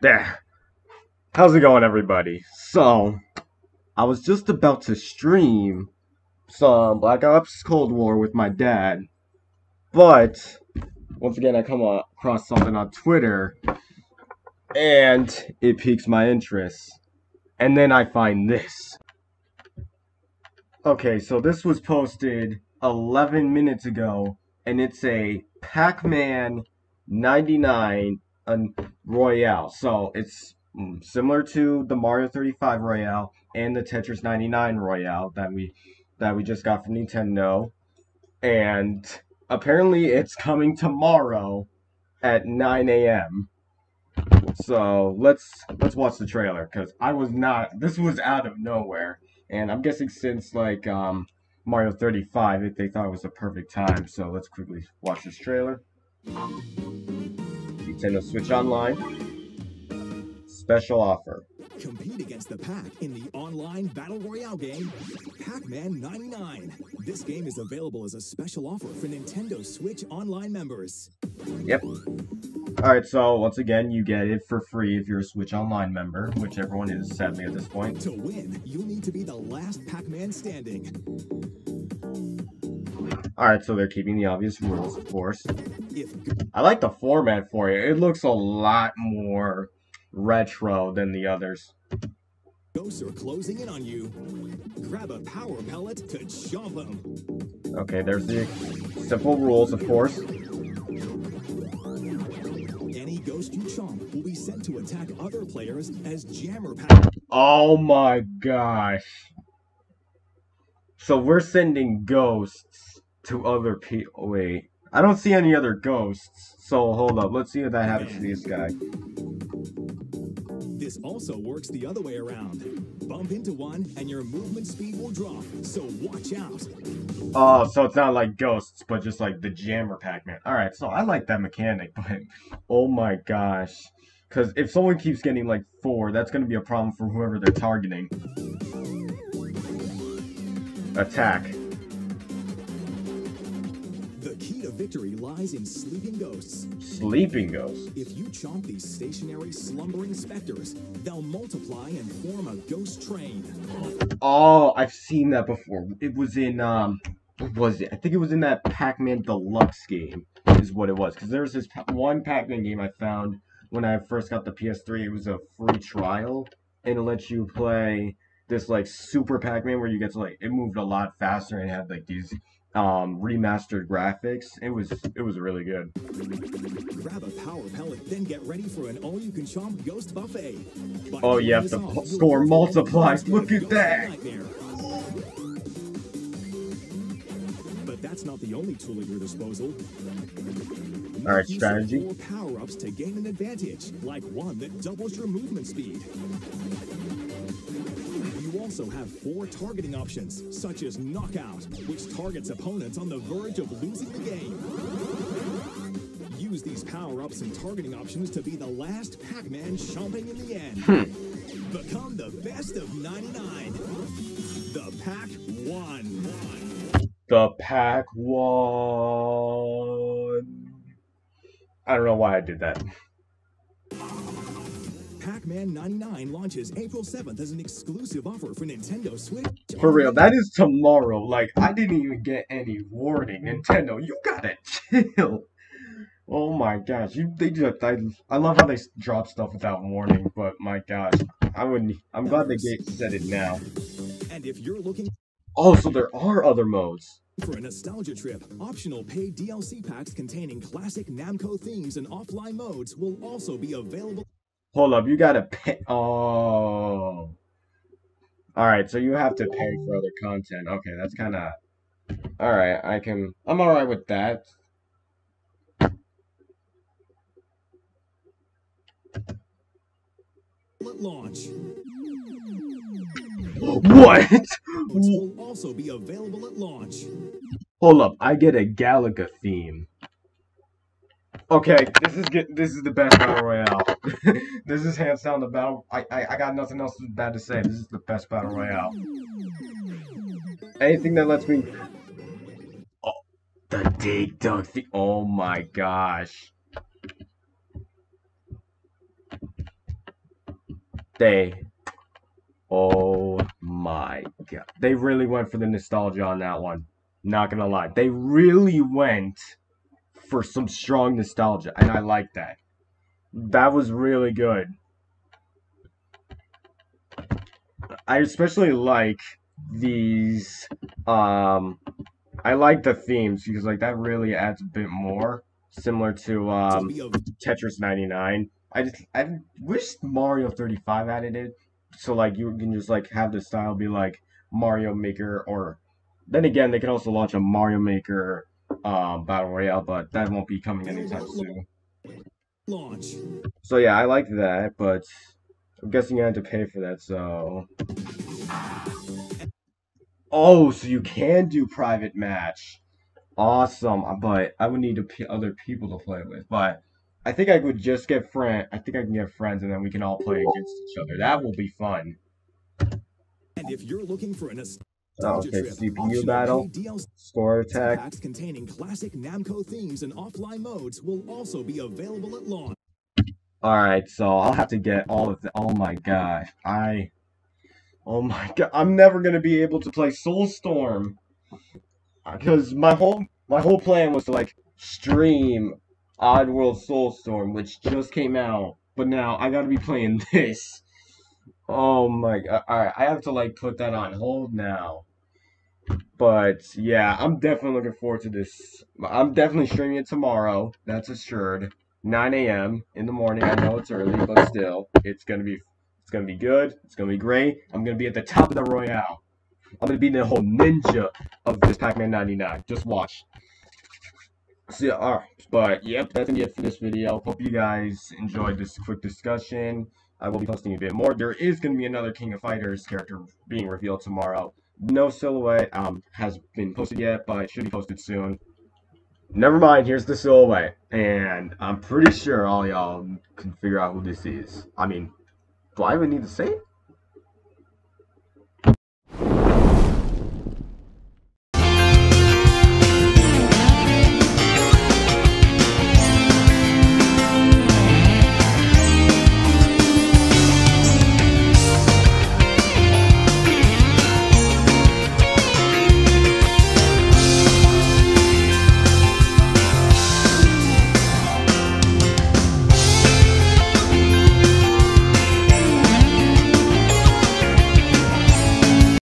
There. How's it going, everybody? So, I was just about to stream some Black Ops Cold War with my dad, but once again I come across something on Twitter, and it piques my interest. And then I find this. Okay, so this was posted 11 minutes ago, and it's a Pac-Man 99 Royale. So it's similar to the Mario 35 Royale and the Tetris 99 Royale that we just got from Nintendo. And apparently it's coming tomorrow at 9 a.m. So let's watch the trailer, because this was out of nowhere, and I'm guessing since like Mario 35 they thought it was the perfect time. So let's quickly watch this trailer. Nintendo Switch Online special offer. Compete against the Pac in the online battle royale game, Pac-Man 99. This game is available as a special offer for Nintendo Switch Online members. Yep. Alright, so once again, you get it for free if you're a Switch Online member, which everyone is, sadly, at this point. To win, you'll need to be the last Pac-Man standing. Alright, so they're keeping the obvious rules, of course. I like the format for it. It looks a lot more retro than the others. Ghosts are closing in on you. Grab a power pellet to chomp them. Okay, there's the simple rules, of course. Any ghost you chomp will be sent to attack other players as jammer pack. Oh my gosh. So we're sending ghosts to other people. Oh, wait. I don't see any other ghosts. So hold up. Let's see if that happens to this guy. This also works the other way around. Bump into one and your movement speed will drop, so watch out. Oh, so it's not like ghosts, but just like the jammer Pac-Man. Alright, so I like that mechanic, but oh my gosh. Because if someone keeps getting like four, that's going to be a problem for whoever they're targeting. Attack. Victory lies in sleeping ghosts. Sleeping ghosts? If you chomp these stationary, slumbering specters, they'll multiply and form a ghost train. Oh, I've seen that before. It was in, what was it? I think it was in that Pac-Man Deluxe game, is what it was. Because there was this one Pac-Man game I found when I first got the PS3. It was a free trial, and it lets you play this, like, Super Pac-Man where you get to, like, it moved a lot faster and had, like, these remastered graphics. It was really good. Grab a power pellet, then get ready for an all-you-can-chomp ghost buffet. But oh, you have to score multiplies. Look at that! Nightmare. But that's not the only tool at your disposal. All right, strategy. Power-ups to gain an advantage, like one that doubles your movement speed. Also have four targeting options, such as knockout, which targets opponents on the verge of losing the game. Use these power-ups and targeting options to be the last Pac-Man chomping in the end. Become the best of 99. The Pac won. The Pac won. I don't know why I did that. Pac-Man 99 launches April 7th as an exclusive offer for Nintendo Switch. For real, that is tomorrow. Like, I didn't even get any warning. Nintendo, you gotta chill. Oh my gosh, I love how they drop stuff without warning. But my gosh, I'm glad they said it now. And if you're looking, oh, so there are other modes. For a nostalgia trip, optional paid DLC packs containing classic Namco themes and offline modes will also be available. Hold up, you gotta pay. Oh. Alright, so you have to pay for other content. Okay, that's kinda. Alright, I'm alright with that. Launch. What? Will also be available at launch. Hold up, I get a Galaga theme. Okay, this is the best battle royale. This is hands down the battle. I got nothing else bad to say. This is the best battle royale. Anything that lets me. Oh, the Dig Dug. Oh my gosh. day. Oh my god. They really went for the nostalgia on that one. Not gonna lie. They really went for some strong nostalgia, and I like that. That was really good. I especially like these, I like the themes, because, like, that really adds a bit more, similar to, Tetris 99. I wish Mario 35 added it, so, like, you can just, like, have the style be, like, Mario Maker, or, then again, they could also launch a Mario Maker, Battle Royale, but that won't be coming anytime soon. Launch. So, yeah, I like that, but I'm guessing I had to pay for that, so... Oh, so you can do private match. Awesome, but I would need to other people to play with. But I think I would just get friends. I think I can get friends, and then we can all play against each other. That will be fun. And if you're looking for an okay, CPU battle, score attack. Packs containing classic Namco themes and offline modes will also be available at launch. All right, so I'll have to get all of the. Oh my god, Oh my god, I'm never gonna be able to play Soulstorm, because my whole plan was to, like, stream Oddworld Soulstorm, which just came out, but now I gotta be playing this. Oh my god, alright, I have to, like, put that on hold now. But yeah, I'm definitely looking forward to this. I'm definitely streaming it tomorrow, that's assured. 9 AM in the morning. I know it's early, but still, it's gonna be. It's gonna be good. It's gonna be great. I'm gonna be at the top of the Royale. I'm gonna be the whole ninja of this Pac-Man 99. Just watch. So yeah, alright. But yep, that's gonna be it for this video. Hope you guys enjoyed this quick discussion. I will be posting a bit more. There is gonna be another King of Fighters character being revealed tomorrow. No silhouette has been posted yet, but it should be posted soon. Never mind, here's the silhouette. And I'm pretty sure all y'all can figure out who this is. I mean, do I even need to say it?